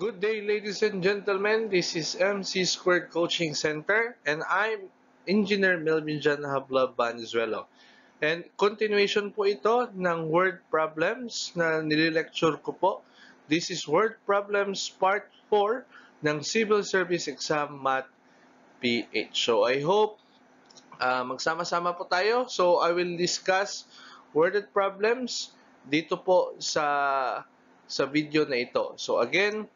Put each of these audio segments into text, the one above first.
Good day, ladies and gentlemen. This is MC Squared Coaching Center, and I'm Engineer Melvin John Habla Banzuelo. And continuation po ito ng word problems na nililecture ko po. This is word problems part 4 ng Civil Service Exam Math PH. So I hope magsama-sama po tayo. So I will discuss worded problems dito po sa video na ito. So again,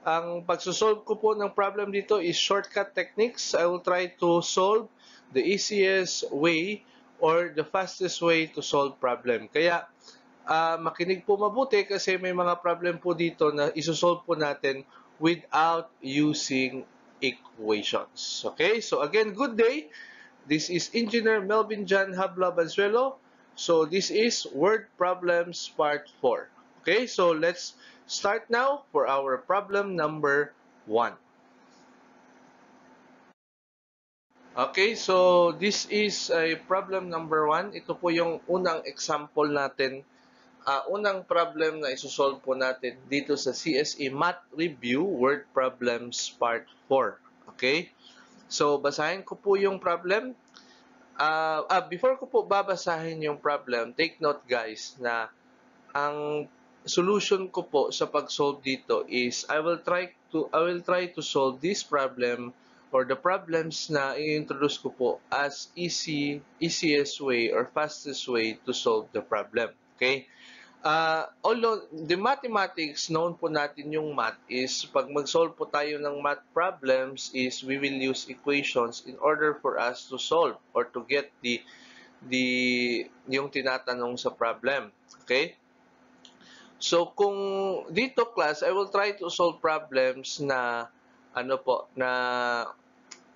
ang pagsosolve ko po ng problem dito is shortcut techniques. I will try to solve the easiest way or the fastest way to solve problem. Kaya makinig po mabuti kasi may mga problem po dito na isosolve po natin without using equations. Okay? So again, good day. This is Engineer Melvin John Habla Banzuelo. So this is Word Problems Part 4. Okay? So let's start now for our problem number 1. Okay, so this is a problem number 1. Ito po yung unang example natin, unang problem na isosolve po natin dito sa CSE Math Review Word Problems Part 4. Okay, so basahin ko po yung problem. Before ko po babasahin yung problem, take note guys na ang solution ko po sa pag-solve dito is I will try to solve this problem or the problems na i-introduce ko po as easiest way or fastest way to solve the problem. Okay? Although the mathematics, known po natin yung math is pag mag-solve po tayo ng math problems is we will use equations in order for us to solve or to get yung tinatanong sa problem. Okay? So kung dito class, I will try to solve problems na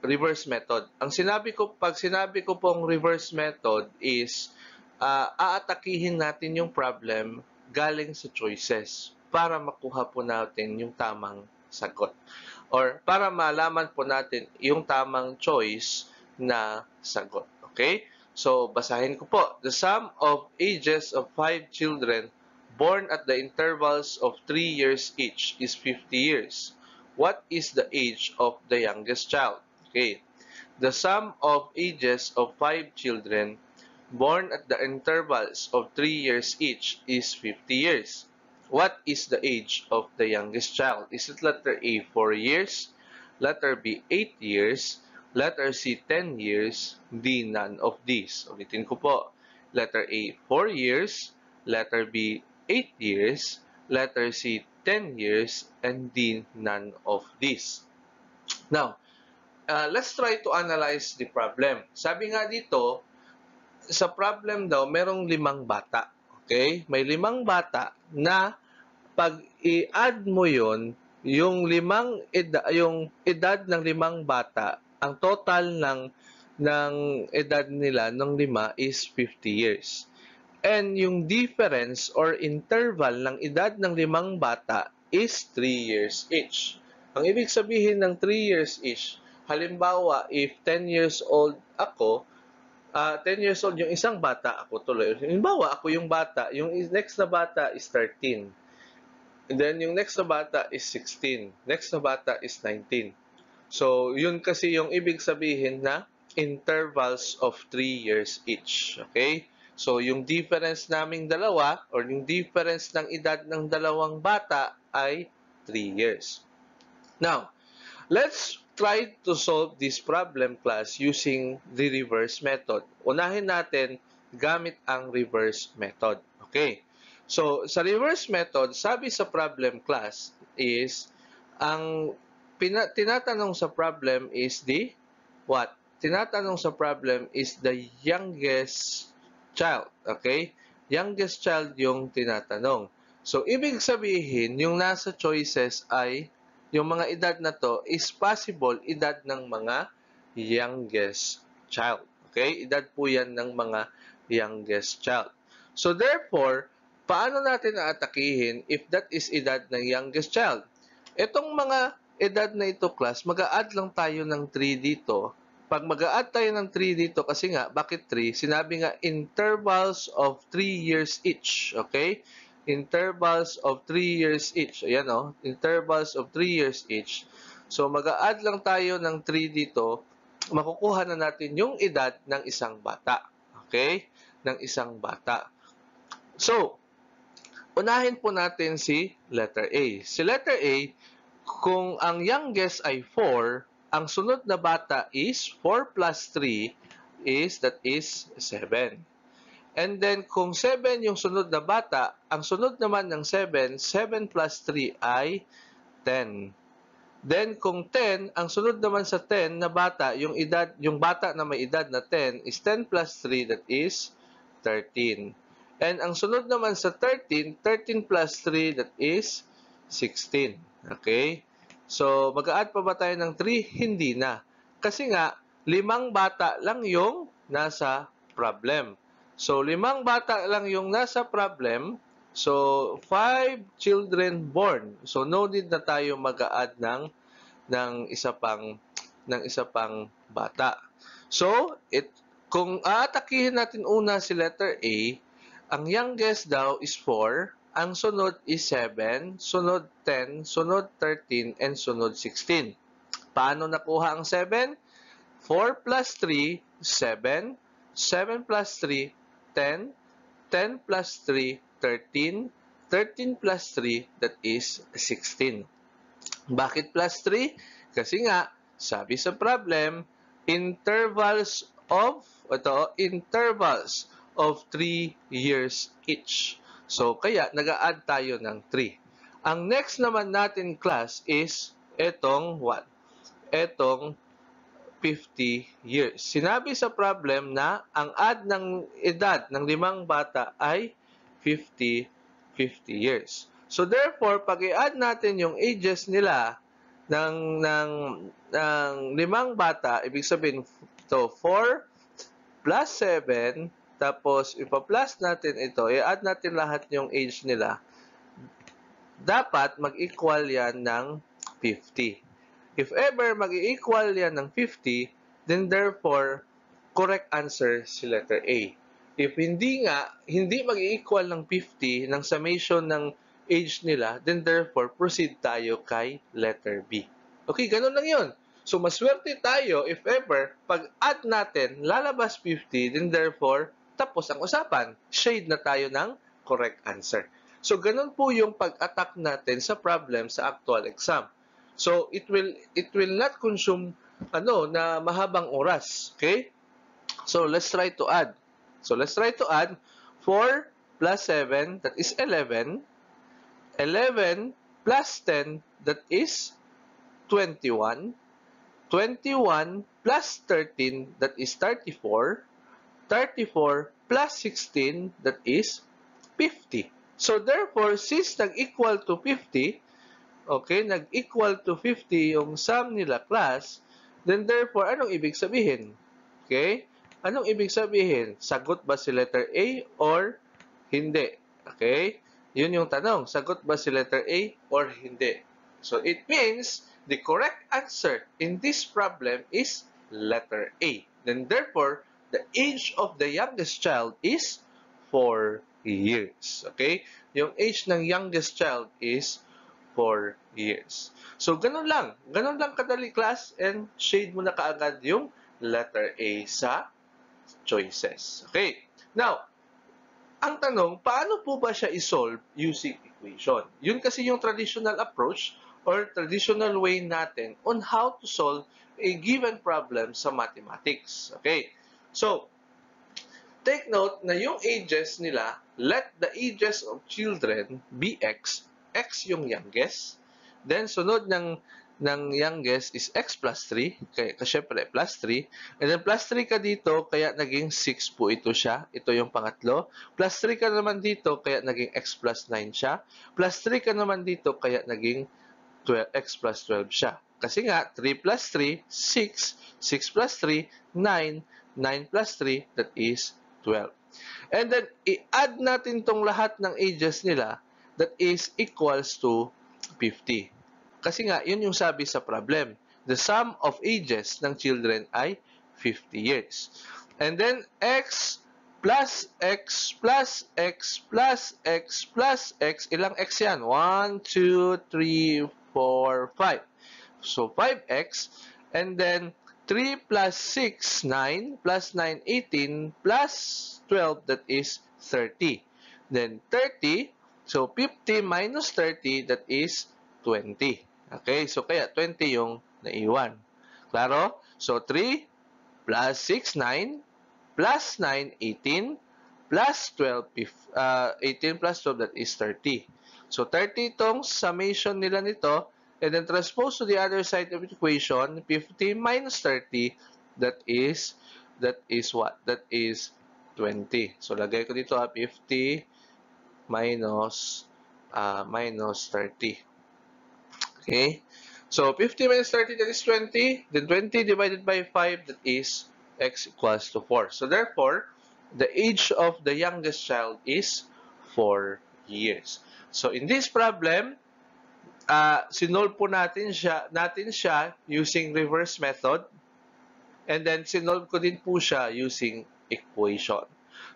reverse method. Ang sinabi ko, pag sinabi ko pong reverse method is aatakihin natin yung problem galing sa choices para makuha po natin yung tamang sagot or para malaman po natin yung tamang choice na sagot. Okay? So basahin ko po. The sum of ages of 5 children born at the intervals of 3 years each is 50 years. What is the age of the youngest child? Okay. The sum of ages of 5 children born at the intervals of 3 years each is 50 years. What is the age of the youngest child? Is it letter A, 4 years? Letter B, 8 years? Letter C, 10 years? D, none of these. Ulitin ko po. Letter A, 4 years? Letter B, 8 years? Letter C, 10 years, and D, none of these. Now, let's try to analyze the problem. Sabi nga dito, sa problem daw, merong 5 bata. Okay? May 5 bata na pag i-add mo yon, yung edad ng 5 bata, ang total ng edad nila ng 5 is 50 years. And yung difference or interval ng edad ng 5 bata is 3 years each. Ang ibig sabihin ng 3 years each, halimbawa, if 10 years old ako, 10 years old yung isang bata, ako tuloy. Halimbawa, ako yung bata, yung next na bata is 13. And then yung next na bata is 16. Next na bata is 19. So, yun kasi yung ibig sabihin na intervals of 3 years each. Okay? So, yung difference naming dalawa or yung difference ng edad ng 2 bata ay 3 years. Now, let's try to solve this problem class using the reverse method. Unahin natin gamit ang reverse method. Okay. So, sa reverse method, sabi sa problem class is ang tinatanong sa problem is the what? Tinatanong sa problem is the youngest child, okay? Youngest child yung tinatanong. So, ibig sabihin, yung nasa choices ay, yung mga edad na to is possible edad ng mga youngest child, okay? Edad po yan ng mga youngest child. So, therefore, paano natin aatakihin if that is edad ng youngest child? Itong mga edad na ito, class, mag-a-add lang tayo ng 3 dito. Pag mag-a-add tayo ng 3 dito, kasi nga, bakit 3? Sinabi nga, intervals of 3 years each, okay? intervals of 3 years each. Ayan o, intervals of 3 years each. So, mag-a-add lang tayo ng 3 dito, makukuha na natin yung edad ng isang bata. Okay? Ng isang bata. So, unahin po natin si letter A. Si letter A, kung ang youngest ay 4, ang sunod na bata is 4 plus 3 is, that is, 7. And then, kung 7 yung sunod na bata, ang sunod naman ng 7, 7 plus 3 ay 10. Then, kung 10, ang sunod naman sa 10 na bata, yung bata na may edad na 10 is 10 plus 3, that is 13. And ang sunod naman sa 13, 13 plus 3, that is 16. Okay? So, mag-a-add pa ba tayo ng 3? Hindi na. Kasi nga, 5 bata lang yung nasa problem. So, 5 bata lang yung nasa problem. So, 5 children born. So, no need na tayo mag-a-add ng isa pang bata. So, kung aatakihin natin una si letter A, ang youngest daw is 4, ang sunod is 7, sunod 10, sunod 13, and sunod 16. Paano nakuha ang 7? 4 plus 3, 7. 7 plus 3, 10. 10 plus 3, 13. 13 plus 3, that is 16. Bakit plus 3? Kasi nga, sabi sa problem, intervals of 3 years each. So, kaya nag-a-add tayo ng 3. Ang next naman natin class is etong what? Etong 50 years. Sinabi sa problem na ang add ng edad ng 5 bata ay 50 years. So therefore, pag i-add natin yung ages nila ng 5 bata, ibig sabihin to 4 plus 7, tapos ipa-plus natin ito, i-add natin lahat yung age nila, dapat mag-equal yan ng 50. If ever mag-equal yan ng 50, then therefore, correct answer si letter A. If hindi mag-equal ng 50 ng summation ng age nila, then therefore, proceed tayo kay letter B. Okay, ganun lang yun. So, maswerte tayo if ever, pag-add natin, lalabas 50, then therefore, tapos ang usapan. Shade na tayo ng correct answer. So, ganun po yung pag-attack natin sa problem sa actual exam. So, it will not consume na mahabang oras, okay? So, let's try to add. So, let's try to add 4 plus 7, that is 11. 11 plus 10, that is 21. 21 plus 13, that is 34. 34 plus 16, that is 50. So, therefore, since nag-equal to 50, okay, nag-equal to 50 yung sum nila class, then therefore, anong ibig sabihin? Okay? Anong ibig sabihin? Sagot ba si letter A or hindi? Okay? Yun yung tanong. Sagot ba si letter A or hindi? So, it means the correct answer in this problem is letter A. Then therefore, the age of the youngest child is 4 years. Okay? Yung age ng youngest child is 4 years. So, ganun lang kadali class, and shade mo na kaagad yung letter A sa choices. Okay. Now, ang tanong, paano po ba siya i-solve using equation? Yun kasi yung traditional approach or traditional way natin on how to solve a given problem sa mathematics. Okay. So, take note na yung ages nila, let the ages of children be X. X yung youngest. Then, sunod ng youngest is X plus 3. Kaya, syempre, plus 3. And then, plus 3 ka dito, kaya naging 6 po ito siya. Ito yung pangatlo. Plus 3 ka naman dito, kaya naging X plus 9 siya. Plus 3 ka naman dito, kaya naging 12, X plus 12 siya. Kasi nga, 3 plus 3, 6. 6 plus 3, 9. 9 plus 3, that is 12. And then, i-add natin tong lahat ng ages nila, that is equals to 50. Kasi nga, yun yung sabi sa problem. The sum of ages ng children ay 50 years. And then, X plus x plus x plus x plus x. Ilang x yan? 1, 2, 3, 4, 5. So 5x. And then 3 plus 6, 9. Plus 9, 18. Plus 12, that is 30. Then 30. So 50 minus 30, that is 20. Okay, so kaya 20 yung naiwan. Klaro? So 3 plus 6, 9. Plus 9, 18. Plus 12, 18 plus 12, that is 30. So 30 itong summation nila nito. And then transpose to the other side of the equation, 50 minus 30, that is what? That is 20. So lagay ko dito 50 minus, minus 30. Okay? So 50 minus 30, that is 20. Then 20 divided by 5, that is x equals to 4. So therefore, the age of the youngest child is 4 years. So in this problem, sinolve po natin siya using reverse method. And then sinolve ko din po siya using equation.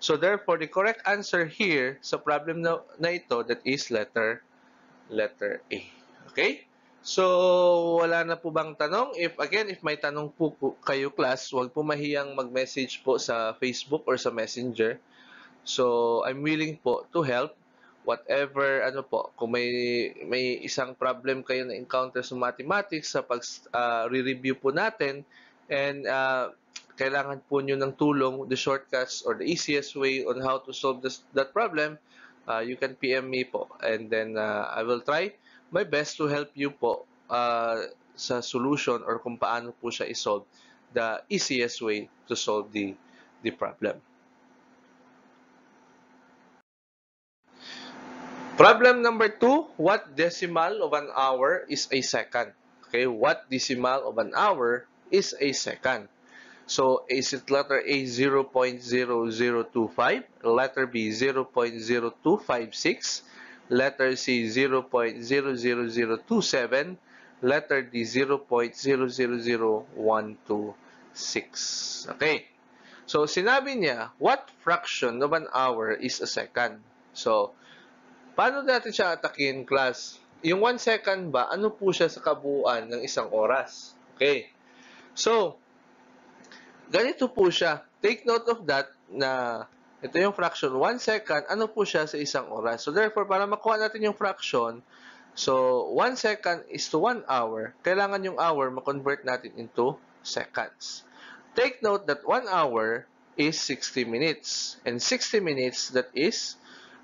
So therefore, the correct answer here sa problem na ito, that is letter A. Okay? So, wala na po bang tanong? If may tanong po kayo class, huwag po mahiyang mag-message po sa Facebook or sa Messenger. So, I'm willing po to help. Whatever, ano po, kung may isang problem kayo na encounter sa mathematics, sa pag-re-review po natin, and kailangan po nyo ng tulong, the shortcuts or the easiest way on how to solve that problem, you can PM me po. And then I will try my best to help you po sa solution or kung paano po siya isolve, the easiest way to solve the problem. Problem number 2, what decimal of an hour is a second? Okay, what decimal of an hour is a second? So, is it letter A 0.0025, letter B 0.0256, letter C 0.00027, letter D 0.000126. Okay. So, sinabi niya, what fraction of an hour is a second? So, paano natin siya atakin, class? Yung 1 second ba, ano po siya sa kabuuan ng isang oras? Okay. So, ganito po siya. Take note of that na ito yung fraction. 1 second, ano po siya sa isang oras? So, therefore, para makuha natin yung fraction, so, 1 second is to 1 hour. Kailangan yung hour makonvert natin into seconds. Take note that 1 hour is 60 minutes. And 60 minutes, that is,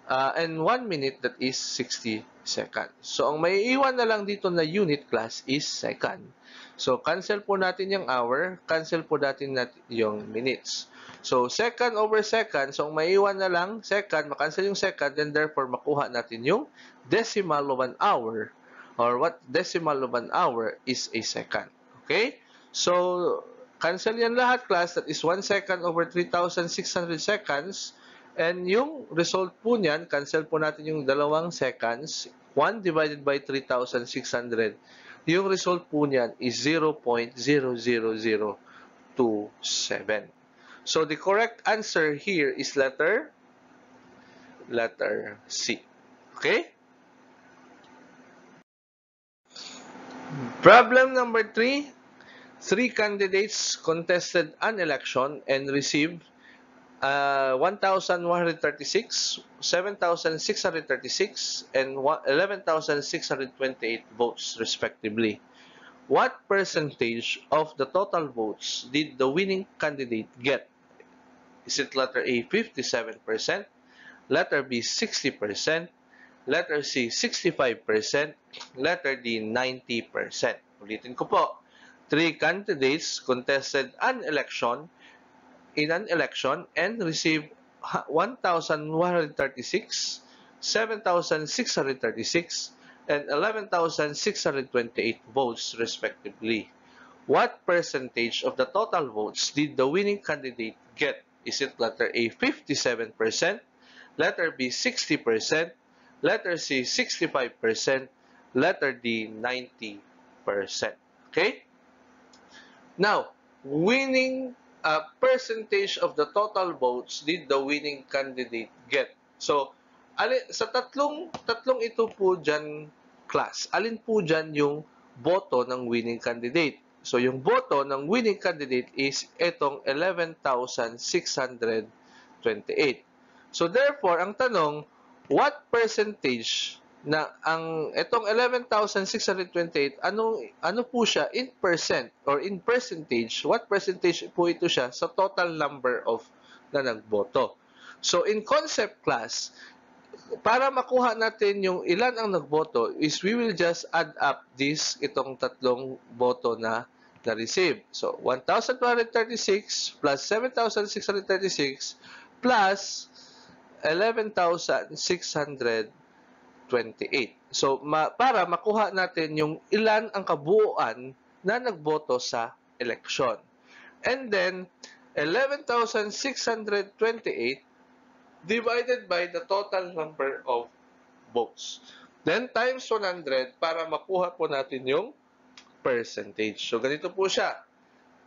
and 1 minute, that is 60 seconds. So, ang may iwan na lang dito na unit, class, is second. So, cancel po natin yung hour, cancel po natin yung minutes. So, second over second, so, maiwan na lang second, makancel yung second, then therefore, makuha natin yung decimal of an hour, or what decimal of an hour is a second. Okay? So, cancel yan lahat, class, that is 1 second over 3,600 seconds, and yung result po niyan, cancel po natin yung dalawang seconds, 1 divided by 3,600, yung result po niyan is 0.00027. So, the correct answer here is letter C. Okay? Problem number 3. 3 candidates contested an election and received 1,136, 7,636, and 11,628 votes, respectively. What percentage of the total votes did the winning candidate get? Is it letter A, 57%, letter B, 60%, letter C, 65%, letter D, 90%? Ulitin ko po. 3 candidates contested in an election and received 1,136, 7,636, and 11,628 votes, respectively. What percentage of the total votes did the winning candidate get? Is it letter A, 57%, letter B, 60%, letter C, 65%, letter D, 90%? Okay? Now, winning percentage of the total votes did the winning candidate get? So, sa tatlong ito po dyan, class, alin po dyan yung boto ng winning candidate? So, yung boto ng winning candidate is etong 11,628. So, therefore, ang tanong, what percentage na ang etong 11,628, ano po siya in percent or in percentage? What percentage po ito siya sa total number of na nagboto? So in concept class, para makuha natin yung ilan ang nagboto is we will just add up itong tatlong boto na na-receive. So 1,236 plus 7,636 plus 11,628. So, para makuha natin yung ilan ang kabuuan na nagboto sa eleksyon. And then, 11,628 divided by the total number of votes. Then, times 100 para makuha po natin yung percentage. So, ganito po siya.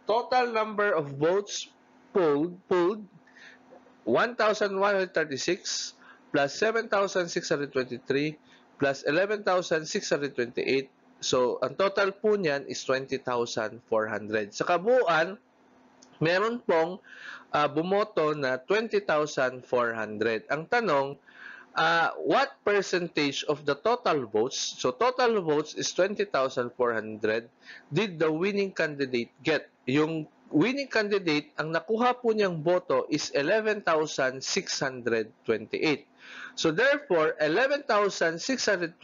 Total number of votes polled 1,136 plus 7,623 plus 11,628. So, ang total po niyan is 20,400. Sa kabuuan, meron pong bumoto na 20,400. Ang tanong, what percentage of the total votes, so total votes is 20,400, did the winning candidate get? Yung winning candidate, ang nakuha po niyang boto is 11,628. So therefore, 11,628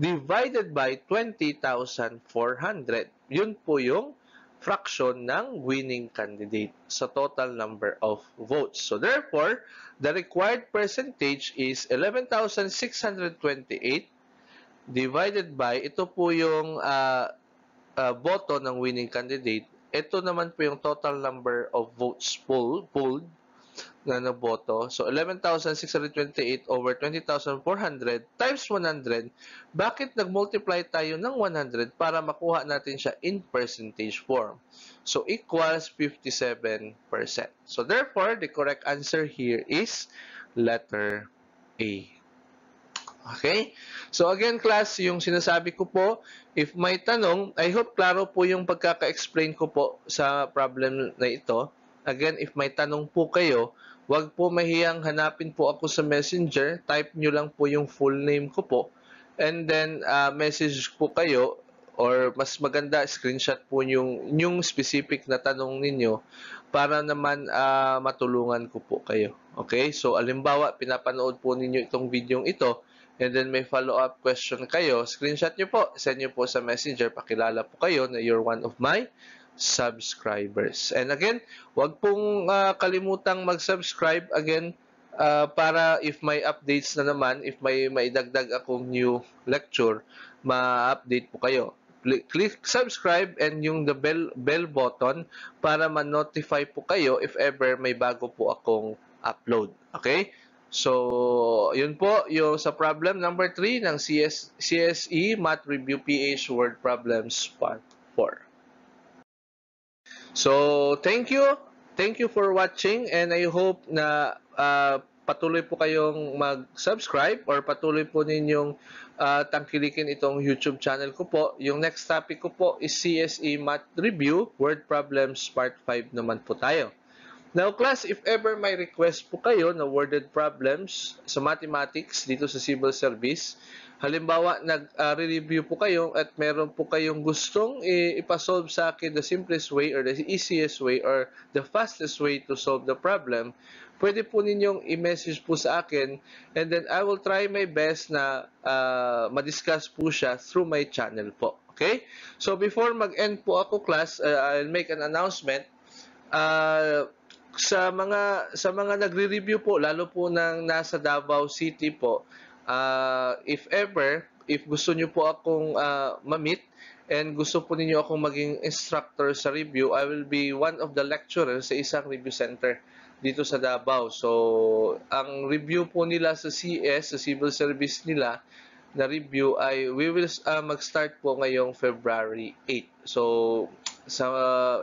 divided by 20,400. Yun po yung fraction ng winning candidate sa total number of votes. So therefore, the required percentage is 11,628 divided by, ito po yung boto ng winning candidate. Ito naman po yung total number of votes polled na naboto. So, 11,628 over 20,400 times 100. Bakit nag-multiply tayo ng 100 para makuha natin siya in percentage form? So, equals 57%. So, therefore, the correct answer here is letter A. Okay? So again, class, yung sinasabi ko po, if may tanong, I hope klaro po yung pagkaka-explain ko po sa problem na ito. Again, if may tanong po kayo, wag po mahiyang hanapin po ako sa Messenger. Type nyo lang po yung full name ko po. And then, message po kayo or mas maganda, screenshot po yung specific na tanong ninyo para naman matulungan ko po kayo. Okay? So, alimbawa, pinapanood po ninyo itong video ito. And then may follow-up question kayo, screenshot nyo po, send nyo po sa Messenger, pakilala po kayo na you're one of my subscribers. And again, huwag pong kalimutang mag-subscribe again para if may updates na naman, if may maidagdag akong new lecture, ma-update po kayo. Click subscribe and yung the bell button para ma-notify po kayo if ever may bago po akong upload. Okay? So, yun po, yung sa problem number 3 ng CSE Math Review PH Word Problems Part 4. So, thank you. Thank you for watching and I hope na patuloy po kayong mag-subscribe or patuloy po ninyong tangkilikin itong YouTube channel ko po. Yung next topic ko po is CSE Math Review Word Problems Part 5 naman po tayo. Now, class, if ever may request po kayo na worded problems sa mathematics dito sa civil service, halimbawa, nag-review po kayo at meron po kayong gustong ipasolve sa akin the simplest way or the easiest way or the fastest way to solve the problem, pwede po ninyong i-message po sa akin and then I will try my best na ma-discuss po siya through my channel po. Okay? So, before mag-end po ako, class, I'll make an announcement. Sa mga nagre-review po, lalo po nang nasa Davao City po, if gusto nyo po akong ma-meet and gusto po ninyo akong maging instructor sa review, I will be one of the lecturers sa isang review center dito sa Davao. So, ang review po nila sa CS, sa civil service nila, na review ay we will mag-start po ngayong February 8. So, sa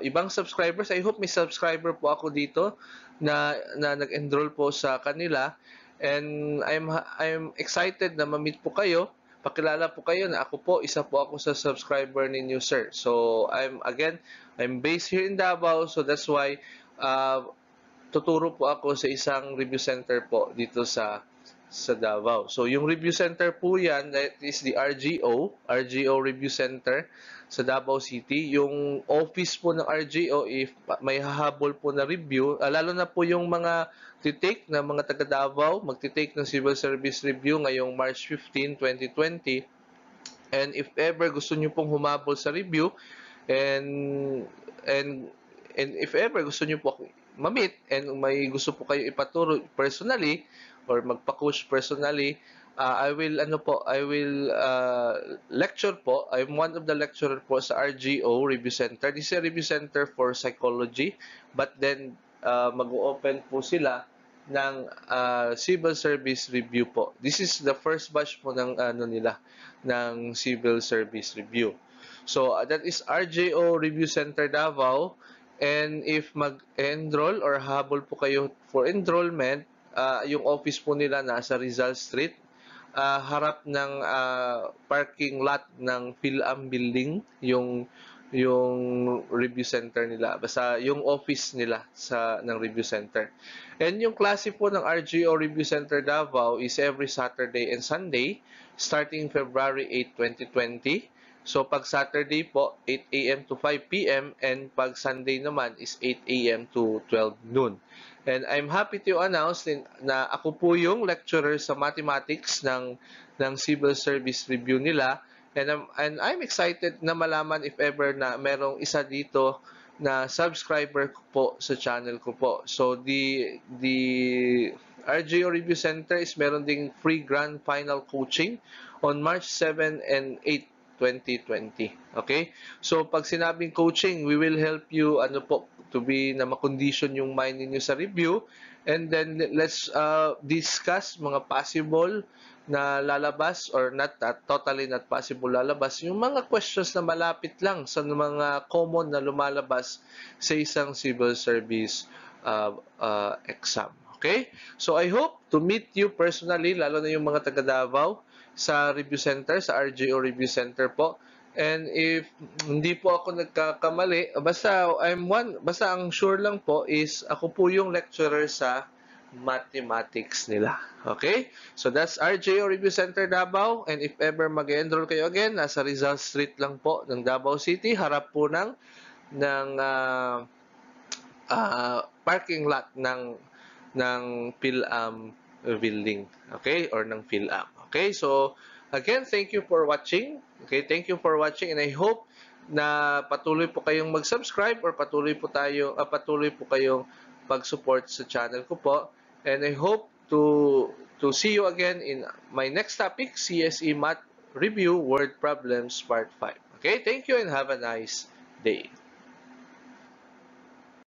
ibang subscribers. I hope may subscriber po ako dito na nag-enroll po sa kanila. And I'm excited na ma-meet po kayo. Pakilala po kayo na ako po, isa po ako sa subscriber ninyo, sir. So, I'm based here in Davao. So, that's why tuturo po ako sa isang review center po dito sa Davao. So, yung review center po yan, that is the RGO Review Center sa Davao City. Yung office po ng RGO, if may hahabol po na review, lalo na po yung mga titake na mga taga Davao, magtitake ng Civil Service Review ngayong March 15, 2020. And if ever gusto nyo pong humabol sa review, and if ever gusto nyo po ma-meet, and may gusto po kayo ipaturo personally, or magpa-coach personally, I will lecture po. I'm one of the lecturer po sa RGO Review Center. This is a review center for psychology, but then mag-open po sila ng civil service review po. This is the first batch po ng ng civil service review. So that is RGO Review Center Davao. And if mag-enroll or habol po kayo for enrollment, yung office po nila nasa Rizal Street, harap ng parking lot ng Phil-Am Building, yung review center nila, basta yung office nila ng review center. And yung klase po ng RGO Review Center Davao is every Saturday and Sunday starting February 8, 2020. So pag Saturday po 8 AM to 5 PM and pag Sunday naman is 8 AM to 12 noon. And I'm happy to announce na ako po yung lecturer sa mathematics ng Civil Service Review nila. And I'm excited na malaman if ever na merong isa dito na subscriber ko po sa channel ko po. So the RGO Review Center is meron ding free grand final coaching on March 7 and 8, 2020. Okay? So pag sinabing coaching, we will help you to be na ma-condition yung mind niyo sa review, and then let's discuss mga possible na lalabas or not possible lalabas, yung mga questions na malapit lang sa mga common na lumalabas sa isang civil service exam. Okay? So I hope to meet you personally, lalo na yung mga taga Davao sa review center, sa RGO Review Center po. And if hindi po ako nagkakamali, basta ang sure lang po is ako po yung lecturer sa mathematics nila. Okay? So that's RGO Review Center Davao. And if ever mag-enroll kayo again, nasa Rizal Street lang po ng Davao City, harap po ng parking lot ng Phil-Am Building. Okay? Or ng Phil-Am. Okay? So again, thank you for watching. Okay? Thank you for watching, and I hope na patuloy po kayong mag-subscribe or patuloy po kayong pag-support sa channel ko po. And I hope to see you again in my next topic, CSE Math Review Word Problems Part 5. Okay, thank you and have a nice day.